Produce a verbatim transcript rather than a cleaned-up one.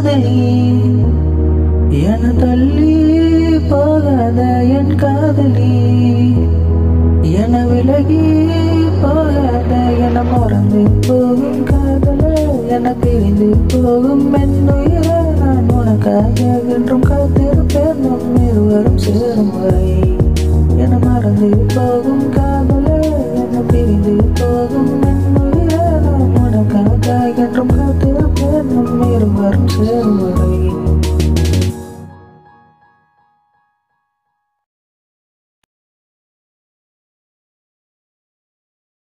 காதலி என தள்ளி போகாத என் காதலி என விலகி போகாத என மறந்து போகும் காதல என தெரிந்து போகும் என்னுயிர நான் உனக்காக என்றும் காத்திருப்பேன் நம் இருவரும் சேரும் வரை என மறந்து போகும் காதல என பிரிந்து போகும் என்னுயிர நான் உனக்காக என்றும் காத்திருப்பேன் நம் இருவரும் சேரும் வரை